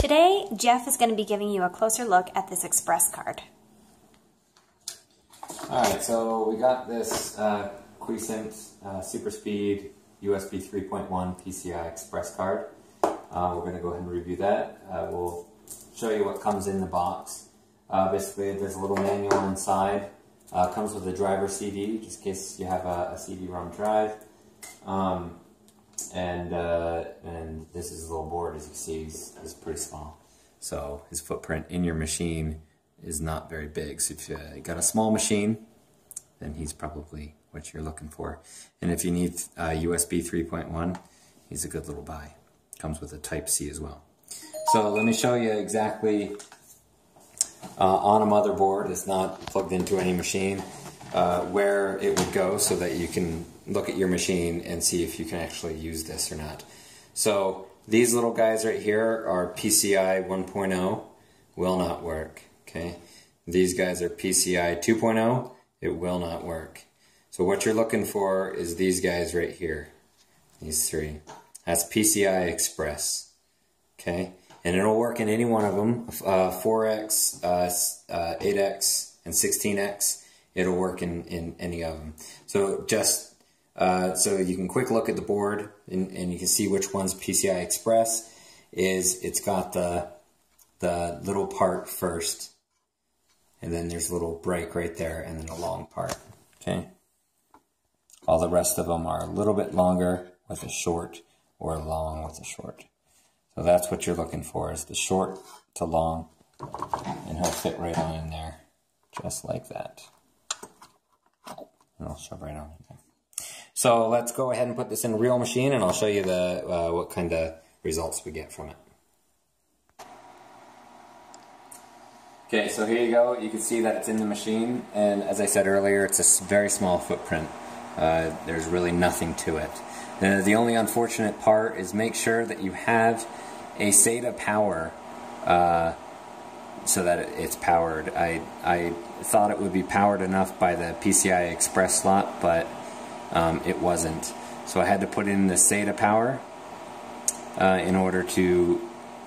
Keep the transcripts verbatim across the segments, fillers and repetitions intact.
Today, Jeff is going to be giving you a closer look at this Express card. Alright, so we got this uh, Quiescent uh, Super Speed U S B three point one P C I Express card. Uh, we're going to go ahead and review that. Uh, we'll show you what comes in the box. Uh, basically, there's a little manual inside. Uh, comes with a driver C D, just in case you have a, a C D ROM drive. Um, And uh, and this is a little board, as you see, is, is pretty small. So his footprint in your machine is not very big. So if you got a small machine, then he's probably what you're looking for. And if you need uh, U S B three point one, he's a good little buy. Comes with a Type C as well. So let me show you exactly uh, on a motherboard. It's not plugged into any machine. Uh, where it would go, so that you can look at your machine and see if you can actually use this or not. So these little guys right here are P C I one point oh, will not work. Okay, these guys are P C I two point oh, it will not work. So what you're looking for is these guys right here, these three. That's P C I Express. Okay, and it'll work in any one of them, uh, four X, uh, uh, eight X, and sixteen X. It'll work in, in any of them. So just uh, so you can quick look at the board and, and you can see which one's P C I Express is. It's got the the little part first, and then there's a little break right there, and then a long part. Okay. All the rest of them are a little bit longer with a short, or long with a short. So that's what you're looking for, is the short to long, and he'll fit right on in there, just like that. And I'll shove right on. So let's go ahead and put this in a real machine, and I'll show you the uh, what kind of results we get from it. Okay, so here you go. You can see that it's in the machine, and as I said earlier, it's a very small footprint. Uh, there's really nothing to it. Now, the only unfortunate part is make sure that you have a SATA power uh, so that it's powered. I, I thought it would be powered enough by the P C I Express slot, but um, it wasn't. So I had to put in the SATA power uh, in order to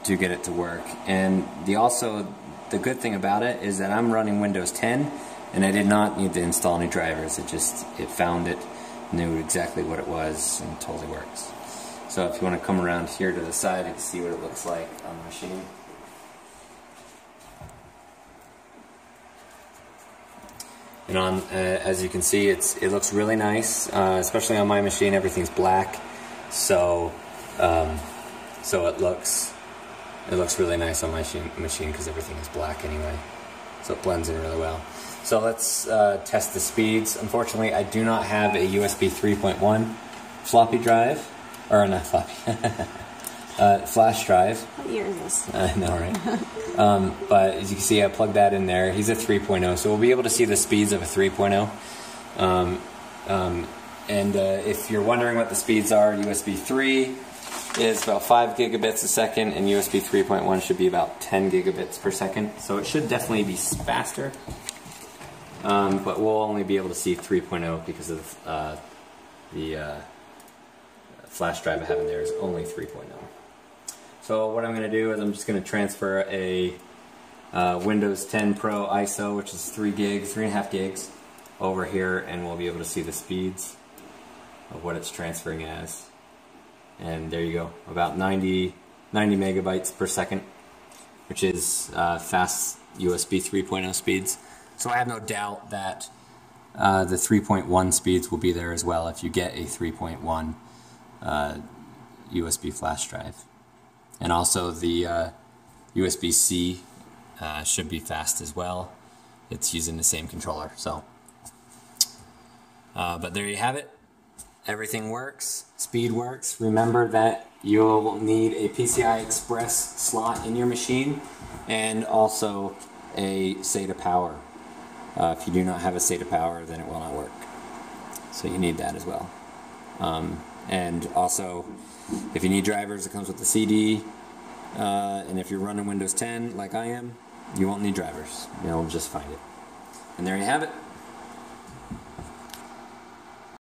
to get it to work. And the also the good thing about it is that I'm running Windows ten, and I did not need to install any drivers. It just it found it, knew exactly what it was, and totally works. So if you want to come around here to the side, you can see what it looks like on the machine. And on, uh, as you can see, it's it looks really nice, uh, especially on my machine. Everything's black, so um, so it looks it looks really nice on my machine because everything is black anyway, so it blends in really well. So let's uh, test the speeds. Unfortunately, I do not have a U S B three point one floppy drive, or not floppy, uh, flash drive. What year is this? I know, right? Um, but as you can see, I plugged that in there. He's a three point oh, so we'll be able to see the speeds of a three point oh. Um, um, and uh, if you're wondering what the speeds are, U S B three is about five gigabits a second, and U S B three point one should be about ten gigabits per second. So it should definitely be faster, um, but we'll only be able to see three point oh because of uh, the uh, flash drive I have in there is only three point oh. So what I'm going to do is I'm just going to transfer a uh, Windows ten Pro I S O, which is three gigs, three point five gigs, over here, and we'll be able to see the speeds of what it's transferring as. And there you go, about ninety megabytes per second, which is uh, fast U S B three point oh speeds. So I have no doubt that uh, the three point one speeds will be there as well if you get a three point one uh, U S B flash drive. And also the uh, U S B C uh, should be fast as well. It's using the same controller. So, uh, but there you have it. Everything works. Speed works. Remember that you'll need a P C I Express slot in your machine, and also a SATA power. Uh, if you do not have a SATA power, then it will not work. So you need that as well. Um, and also, if you need drivers, it comes with the C D, uh, and if you're running Windows ten like I am, you won't need drivers. You'll just find it. And there you have it.